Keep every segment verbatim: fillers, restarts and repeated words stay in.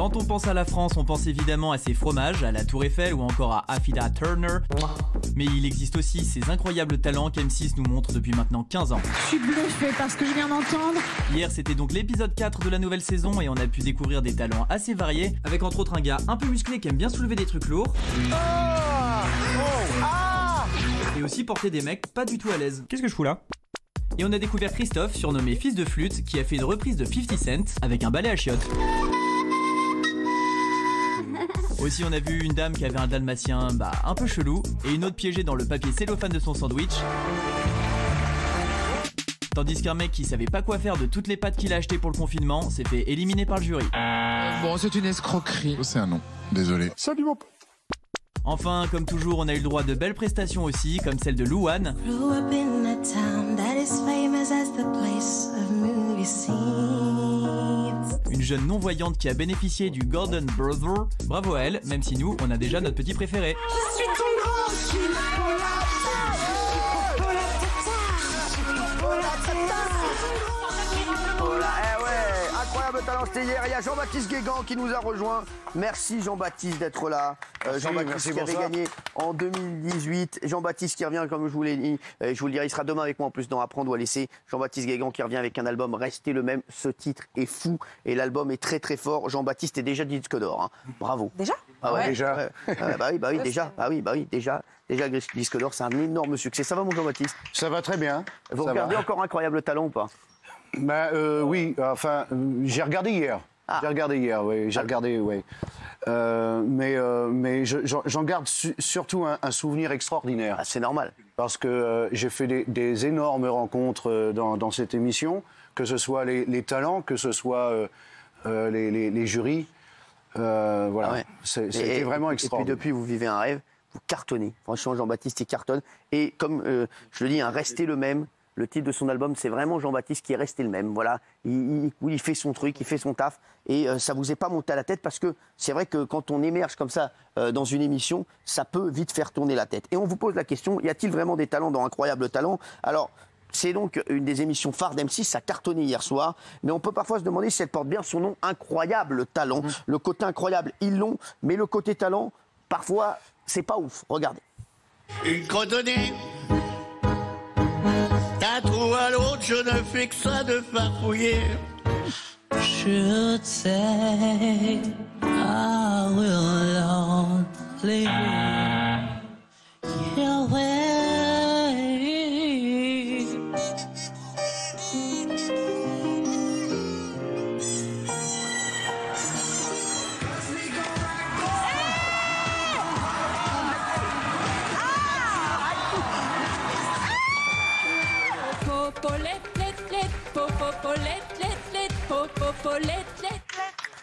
Quand on pense à la France, on pense évidemment à ses fromages, à la Tour Eiffel ou encore à Afida Turner. Mais il existe aussi ces incroyables talents qu'M six nous montre depuis maintenant quinze ans. Je suis bluffée par ce que je viens d'entendre. Hier, c'était donc l'épisode quatre de la nouvelle saison et on a pu découvrir des talents assez variés, avec entre autres un gars un peu musclé qui aime bien soulever des trucs lourds. Oh oh ah et aussi porter des mecs pas du tout à l'aise. Qu'est-ce que je fous là? Et on a découvert Christophe, surnommé Fils de Flûte, qui a fait une reprise de cinquante Cent avec un balai à chiottes. Aussi, on a vu une dame qui avait un dalmatien bah, un peu chelou, et une autre piégée dans le papier cellophane de son sandwich. Tandis qu'un mec qui savait pas quoi faire de toutes les pâtes qu'il a achetées pour le confinement s'est fait éliminer par le jury. Euh, bon, c'est une escroquerie. C'est un nom, désolé. Salut mon pote. Enfin, comme toujours, on a eu le droit de belles prestations aussi, comme celle de Louane. Une jeune non-voyante qui a bénéficié du Golden Brother. Bravo à elle, même si nous, on a déjà notre petit préféré. Je suis ton grand, hier, il y a Jean-Baptiste Guégan qui nous a rejoint. Merci Jean-Baptiste d'être là. Euh, Jean-Baptiste qui avait gagné en deux mille dix-huit. Jean-Baptiste qui revient, comme je vous l'ai dit, euh, je vous le dirai, il sera demain avec moi en plus dans Apprendre ou à laisser. Jean-Baptiste Guégan qui revient avec un album Rester le même. Ce titre est fou et l'album est très très fort. Jean-Baptiste est déjà disque d'or. Hein. Bravo. Déjà ah ouais, ouais. Déjà. Euh, euh, bah oui, bah oui, déjà. Ah oui, bah oui, déjà. Déjà, disque d'or, c'est un énorme succès. Ça va mon Jean-Baptiste? Ça va très bien. Vous Ça regardez va. Encore Incroyable Talent ou pas? Ben euh, oui, enfin, j'ai regardé hier. Ah. J'ai regardé hier, oui. J'ai ah. regardé, oui. Euh, mais euh, mais j'en je, garde su, surtout un, un souvenir extraordinaire. Ah, c'est normal. Parce que euh, j'ai fait des, des énormes rencontres dans, dans cette émission, que ce soit les, les talents, que ce soit euh, euh, les, les, les jurys. Euh, voilà. Ah ouais. C'était vraiment extraordinaire. Et puis depuis, vous vivez un rêve, vous cartonnez. Franchement, Jean-Baptiste, il cartonne. Et comme euh, je le dis, hein, restez le même. Le titre de son album, c'est vraiment Jean-Baptiste qui est resté le même. Voilà, il, il, il fait son truc, il fait son taf. Et euh, ça ne vous est pas monté à la tête parce que c'est vrai que quand on émerge comme ça euh, dans une émission, ça peut vite faire tourner la tête. Et on vous pose la question, y a-t-il vraiment des talents dans Incroyable Talent? Alors, c'est donc une des émissions phares d'M six, ça cartonnait hier soir. Mais on peut parfois se demander si elle porte bien son nom, Incroyable Talent. Mmh. Le côté incroyable, ils l'ont, mais le côté talent, parfois, c'est pas ouf. Regardez. Une cordonnée. D'un trou à l'autre, je ne fais que ça de farfouiller. Should say I will only your way.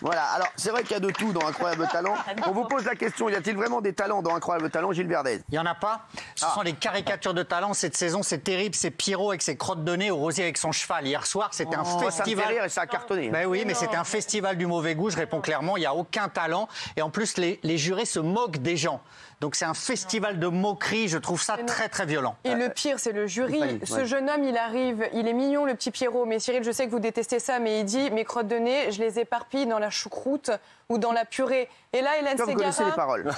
Voilà, alors c'est vrai qu'il y a de tout dans Incroyable Talent. On vous pose la question, y a-t-il vraiment des talents dans Incroyable Talent, Gilles Verdez? Il n'y en a pas. Ce ah. sont les caricatures de talent cette saison, c'est terrible. C'est Pierrot avec ses crottes de nez au rosier avec son cheval. Hier soir, c'était oh, un festival. Ça me fait rire et ça a cartonné. Ben oui, mais c'était un festival du mauvais goût, je réponds clairement, il n'y a aucun talent. Et en plus, les, les jurés se moquent des gens. Donc c'est un festival de moqueries, je trouve ça très très violent. Et le pire, c'est le jury. Panique, ouais. Ce jeune homme, il arrive, il est mignon, le petit Pierrot. Mais Cyril, je sais que vous détestez ça, mais il dit, mes crottes de nez, je les éparpille dans la choucroute ou dans la purée. Et là, Hélène Ségara, les paroles.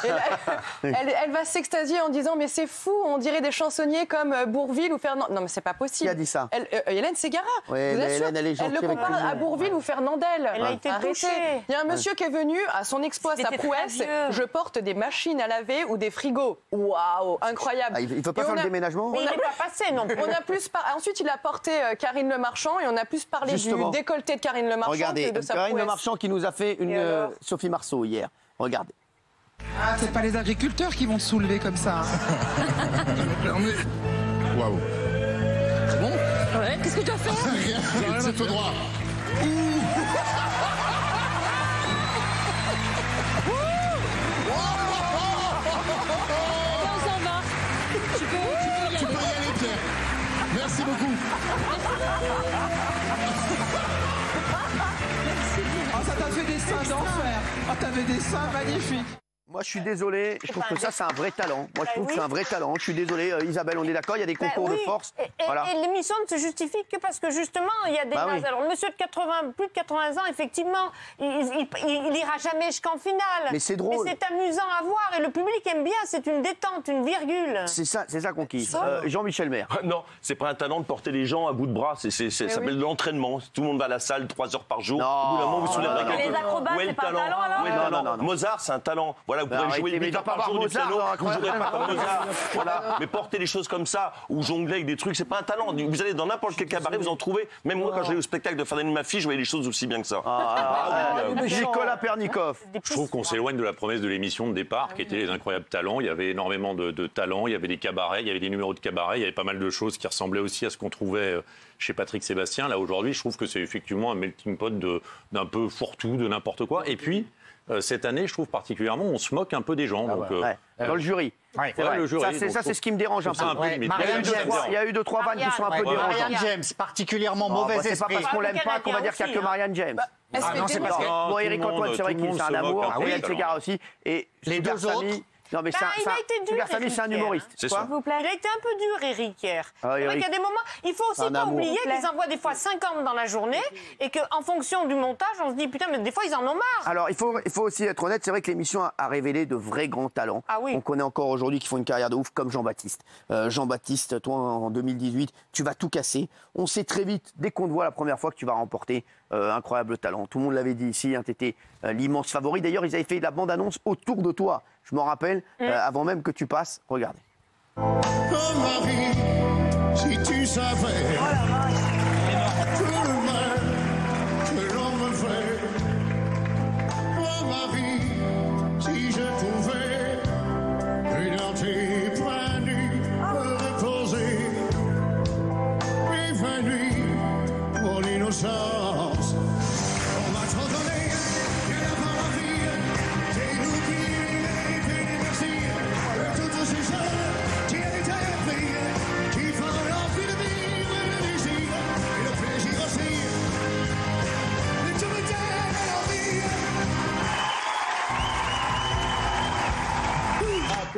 Elle, elle, elle va s'extasier en disant, mais c'est fou, on dirait des chansonniers comme Bourville ou Fernandelle. Non, mais c'est pas possible. Qui a dit ça? elle, euh, Hélène Ségara. Oui, Hélène, elle, est elle le compare à Bourville ou Fernandelle. Elle a été touchée. Il y a un monsieur qui est venu à son exploit, sa prouesse. Je porte des machines à laver ou des frigos. Waouh, incroyable. Ah, il ne faut pas et faire a, le déménagement. Mais on n'a pas passé, non. On a plus par... Ensuite, il a porté euh, Karine Le Marchand et on a plus parlé justement du décolleté de Karine Le Marchand. Regardez, que de sa Karine prouesse. Le Marchand qui nous a fait une euh, Sophie Marceau hier. Regardez. Ah, c'est pas les agriculteurs qui vont te soulever comme ça. Waouh. Wow. C'est bon? Ouais, qu'est-ce que tu as fait? C'est tout droit. Merci beaucoup. Oh, ça t'a fait des seins d'enfer. Oh, t'avais des seins magnifiques. Moi, je suis désolé. Je trouve que ça, c'est un vrai talent. Moi, je trouve que c'est un vrai talent. Je suis désolé, Isabelle, on est d'accord, il y a des concours de force. Et l'émission ne se justifie que parce que, justement, il y a des nazes. Alors, monsieur de quatre-vingts, plus de quatre-vingts ans, effectivement, il n'ira jamais jusqu'en finale. Mais c'est drôle. Mais c'est amusant à voir. Et le public aime bien. C'est une détente, une virgule. C'est ça, c'est ça qu'on kiffe. Jean-Michel Maire. Non, c'est pas un talent de porter les gens à bout de bras. Ça s'appelle de l'entraînement. Tout le monde va à la salle trois heures par jour. Au bout d'un moment, vous soulevez les acrobates, c'est pas un talent, alors ? Non, non, non. Mozart, c'est un talent. Voilà, vous pourrez jouer huit heures par jour du piano, vous jouerez pas comme Mozart. Voilà. Mais porter les choses comme ça, ou jongler avec des trucs, c'est pas un talent. Vous allez dans n'importe quel cabaret, vous en trouvez. Même moi, quand j'allais au spectacle de Ferdinand, ma fille, je voyais les choses aussi bien que ça. Nicolas Pernikoff. Je trouve qu'on s'éloigne de la promesse de l'émission de départ, qui était les incroyables talents. Il y avait énormément de, de talents, il y avait des cabarets, il y avait des numéros de cabaret, il y avait pas mal de choses qui ressemblaient aussi à ce qu'on trouvait chez Patrick Sébastien. Là, aujourd'hui, je trouve que c'est effectivement un melting pot d'un peu fourre-tout, de n'importe quoi. Et puis, cette année, je trouve particulièrement, on se moque un peu des gens. Ah donc, ouais. Euh, ouais. Dans le jury. Ouais, ouais, le jury. Ça, c'est ce qui me dérange un peu. Un peu ouais. Il y a eu deux, trois vannes qui sont un peu ouais, dérangeantes. Marianne James, particulièrement oh, mauvaise bah, esprit. C'est pas parce qu'on l'aime pas qu'on va dire qu'il n'y a que Marianne James. Bah, ah non, c'est parce que... Bon, Éric Antoine, c'est vrai qu'il est un amour. Hélène Ségara aussi. Et les deux autres... Non mais bah, ça, il ça, a été dur, Éric, c'est un humoriste. S'il vous plaît. Il a été un peu dur, Éric, hier. Ah, c'est vrai qu'il y a des moments... Il faut aussi pas oublier qu'ils envoient des fois cinquante dans la journée et qu'en fonction du montage, on se dit, putain, mais des fois, ils en ont marre. Alors, il faut, il faut aussi être honnête. C'est vrai que l'émission a, a révélé de vrais grands talents. Ah, oui. On connaît encore aujourd'hui qui font une carrière de ouf, comme Jean-Baptiste. Euh, Jean-Baptiste, toi, en deux mille dix-huit, tu vas tout casser. On sait très vite, dès qu'on te voit la première fois, que tu vas remporter euh, incroyable talent. Tout le monde l'avait dit ici, hein, tu étais euh, l'immense favori. D'ailleurs, ils avaient fait de la bande-annonce autour de toi. Je m'en rappelle, mmh. euh, avant même que tu passes, regardez. Oh Marie, si tu savais oh tout le mal que l'on me fait. Oh Marie, si je pouvais, et dans tes bras nus me reposer. Bienvenue pour l'innocence. On m'a trop donné.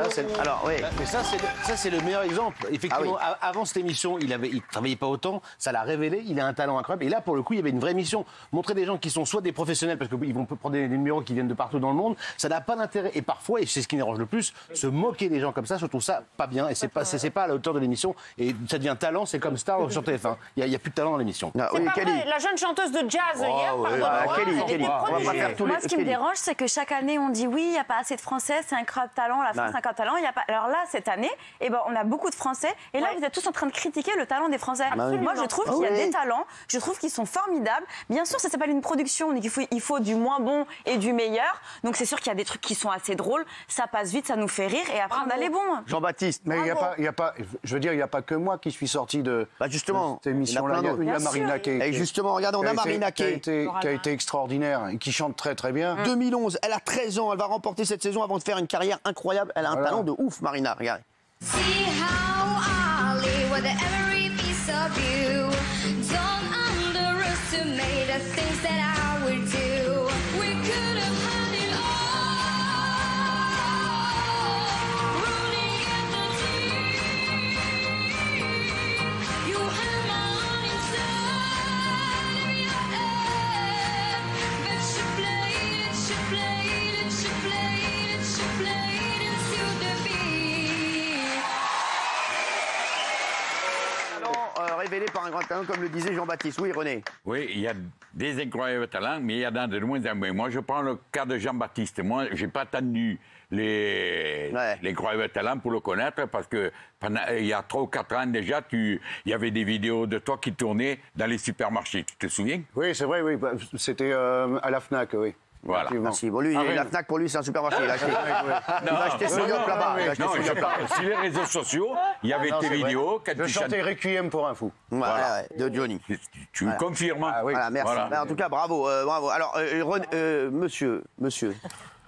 Ah, alors, oui. Mais ça, c'est le meilleur exemple. Effectivement, ah, oui. Avant cette émission, il ne il travaillait pas autant, ça l'a révélé, il a un talent incroyable. Et là, pour le coup, il y avait une vraie mission. Montrer des gens qui sont soit des professionnels, parce qu'ils vont prendre des numéros qui viennent de partout dans le monde, ça n'a pas d'intérêt. Et parfois, et c'est ce qui dérange le plus, se moquer des gens comme ça, je trouve ça pas bien. Et c'est pas, pas à la hauteur de l'émission. Et ça devient talent, c'est comme Star sur T F un. Il n'y a, a plus de talent dans l'émission. Ah, oui, la jeune chanteuse de jazz oh, hier, ouais, pardon, Kelly, elle Kelly. Était moi, ce qui Kelly. Me dérange, c'est que chaque année, on dit oui, il n'y a pas assez de Français, c'est un incroyable talent, la France talent, il y a pas... Alors là, cette année, eh ben, on a beaucoup de Français. Et là, ouais. Vous êtes tous en train de critiquer le talent des Français. Absolument. Moi, je trouve qu'il y a oui. des talents. Je trouve qu'ils sont formidables. Bien sûr, ça s'appelle une production. Donc, il faut, il faut du moins bon et du meilleur. Donc, c'est sûr qu'il y a des trucs qui sont assez drôles. Ça passe vite, ça nous fait rire. Et après, bravo. On a les bons. Jean-Baptiste, mais il n'y a pas, il y a pas... Je veux dire, il n'y a pas que moi qui suis sorti de, bah justement, de cette émission-là. Il y a, a Marina qui a été... Et justement, regardez, on a, a Marina qui a, été, qui a été extraordinaire et qui chante très, très bien. Hum. deux mille onze, elle a treize ans. Elle va remporter cette saison avant de faire une carrière incroyable. Elle a un voilà. talent de ouf, Marina, regarde. See how I live with every piece of you. Don't underestimate the things that I would do. We could have had it all. Running at the sea. You have my own inside. But you played it, you played it, you played it, you played it. Révélé par un grand talent, comme le disait Jean-Baptiste. Oui, René. Oui, il y a des incroyables talents, mais il y en a de moins en moins. Moi, je prends le cas de Jean-Baptiste. Moi, je n'ai pas attendu les, ouais. les incroyables talents pour le connaître, parce que pendant, il y a trois ou quatre ans déjà, tu, il y avait des vidéos de toi qui tournaient dans les supermarchés. Tu te souviens? Oui, c'est vrai, oui. C'était euh, à la FNAC, oui. Voilà. Merci. Bon, lui, ah, la FNAC, pour lui, c'est un supermarché. Il a acheté, il a acheté son yacht là-bas. Non, je parle sur les réseaux sociaux, il y avait tes vidéos. Quand je tu chantais Requiem pour un fou. Voilà, voilà. Ouais, de Johnny. Tu, tu voilà. me confirmes. Ah, oui. Voilà, merci. Voilà. Bah, en tout cas, bravo. Euh, bravo. Alors, euh, Ron, euh, monsieur, monsieur,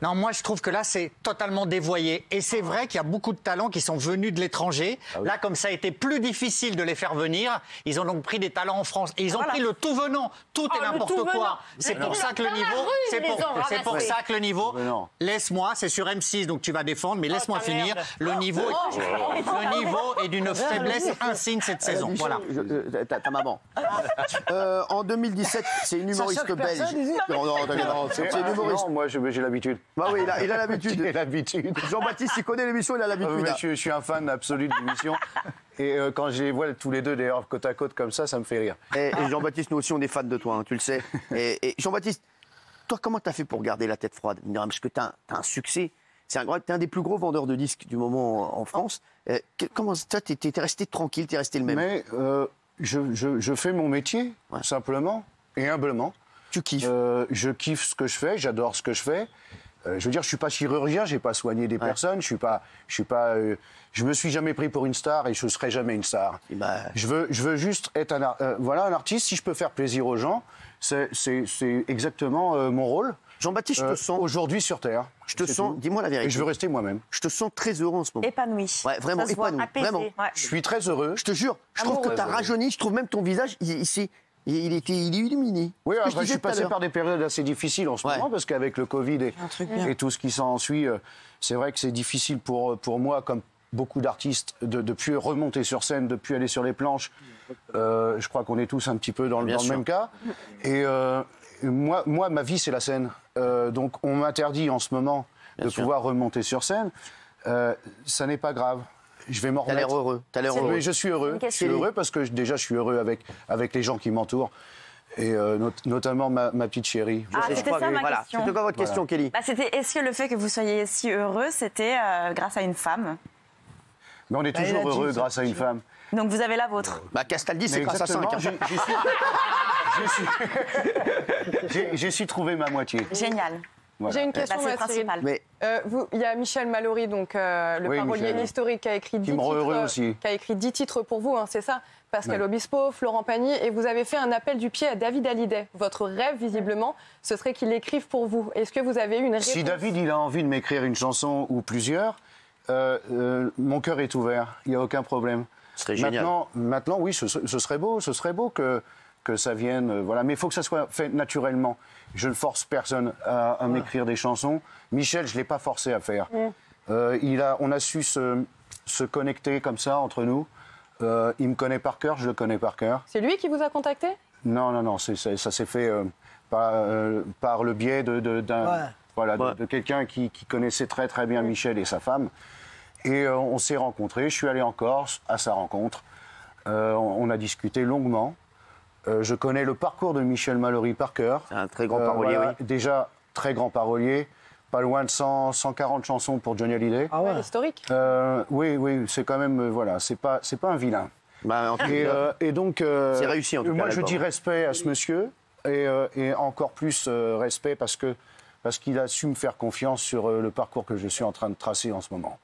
Non, moi, je trouve que là, c'est totalement dévoyé. Et c'est vrai qu'il y a beaucoup de talents qui sont venus de l'étranger. Ah oui. Là, comme ça a été plus difficile de les faire venir, ils ont donc pris des talents en France. Et ils ont voilà. pris le tout venant, tout oh, et n'importe quoi. C'est pour, pour, pour, pour ça que le niveau... C'est pour ça que le niveau... Laisse-moi, c'est sur M six, donc tu vas défendre, mais laisse-moi oh, finir. Merde. Le niveau, oh, le niveau est d'une faiblesse insigne cette saison. Euh, voilà. Je, je, ta, ta maman. euh, en deux mille dix-sept, c'est une humoriste belge. Non, non, non, c'est une humoriste. Non, moi, j'ai l'habitude. Bah oui, il a, il a l'habitude. Jean-Baptiste, il connaît l'émission, il a l'habitude. Euh, je, je suis un fan absolu de l'émission. Et euh, quand je les vois tous les deux, d'ailleurs, côte à côte comme ça, ça me fait rire. Et, et Jean-Baptiste, nous aussi, on est fans de toi, hein, tu le sais. Et, et Jean-Baptiste, toi, comment t'as fait pour garder la tête froide? Parce que t'as un, un succès. C'est un, un des plus gros vendeurs de disques du moment en France. Euh, comment ça, t'es resté tranquille, t'es resté le même? Mais euh, je, je, je fais mon métier, ouais. simplement et humblement. Tu kiffes? euh, Je kiffe ce que je fais, j'adore ce que je fais. Euh, je veux dire, je suis pas chirurgien, j'ai pas soigné des ouais. personnes, je suis pas, je suis pas, euh, je me suis jamais pris pour une star et je serai jamais une star. Bah... Je veux, je veux juste être un, euh, voilà, un artiste. Si je peux faire plaisir aux gens, c'est exactement euh, mon rôle. Jean-Baptiste, euh, je te sens aujourd'hui sur terre. Je te sens, dis-moi la vérité. Et je veux rester moi-même. Je te sens très heureux en ce moment. Épanoui. Ouais, vraiment épanoui. Vraiment. Ouais. Je suis très heureux. Je te jure. Je trouve que t'as rajeuni. Je trouve même ton visage ici. Et il, était, il est illuminé. Oui, après, je, je suis passé par des périodes assez difficiles en ce ouais. moment, parce qu'avec le Covid et, et tout ce qui s'ensuit, euh, c'est vrai que c'est difficile pour, pour moi, comme beaucoup d'artistes, de ne plus remonter sur scène, de ne plus aller sur les planches. Euh, je crois qu'on est tous un petit peu dans, dans le même cas. Et euh, moi, moi, ma vie, c'est la scène. Euh, donc, on m'interdit en ce moment Bien de sûr. pouvoir remonter sur scène. Euh, ça n'est pas grave. Je vais m'en remettre. T'as l'air heureux. T'as l'air heureux. Je suis heureux. Je suis heureux parce que déjà, je suis heureux avec, avec les gens qui m'entourent. Et euh, not notamment ma, ma petite chérie. Ah, c'était ça ma voilà. question. C'était quoi votre voilà. question, Kelly? Bah, c'était, est-ce que le fait que vous soyez si heureux, c'était euh, grâce à une femme? Mais on est bah, toujours heureux grâce à une femme. Donc vous avez la vôtre. Bah, Castaldi, c'est grâce à ça. J'ai su trouver ma moitié. Génial. Voilà. J'ai une question, bah, principale. Mais... Euh, vous, il y a Michel Mallory, donc euh, le oui, parolier Michel. historique, qui a écrit dix titres, titres pour vous, hein, c'est ça? Pascal ouais. Obispo, Florent Pagny, et vous avez fait un appel du pied à David Hallyday. Votre rêve, visiblement, ce serait qu'il écrive pour vous. Est-ce que vous avez eu une réponse? Si David il a envie de m'écrire une chanson ou plusieurs, euh, euh, mon cœur est ouvert, il n'y a aucun problème. Ce serait génial. Maintenant, maintenant oui, ce, ce serait beau, ce serait beau que... que ça vienne, euh, voilà. Mais il faut que ça soit fait naturellement. Je ne force personne à, à ouais. m'écrire des chansons. Michel, je ne l'ai pas forcé à faire. Mm. Euh, il a, on a su se, se connecter comme ça entre nous. Euh, il me connaît par cœur, je le connais par cœur. C'est lui qui vous a contacté? Non, non, non, c'est, ça, ça s'est fait euh, par, euh, par le biais de, de, d'un, ouais. voilà, ouais. de, de quelqu'un qui, qui connaissait très très bien Michel et sa femme. Et euh, on s'est rencontrés, je suis allé en Corse à sa rencontre. Euh, on, on a discuté longuement. Euh, je connais le parcours de Michel Mallory par cœur. C'est un très grand euh, parolier, voilà, oui. Déjà, très grand parolier. Pas loin de cent, cent quarante chansons pour Johnny Hallyday. Ah ouais, historique. Euh, oui, oui, c'est quand même... Euh, voilà, c'est pas, c'est pas un vilain. Bah, en tout et, cas, euh, et donc... Euh, c'est réussi, en tout cas. Moi, je dis respect à ce monsieur. Et, euh, et encore plus euh, respect parce que, parce qu'il a su me faire confiance sur euh, le parcours que je suis en train de tracer en ce moment.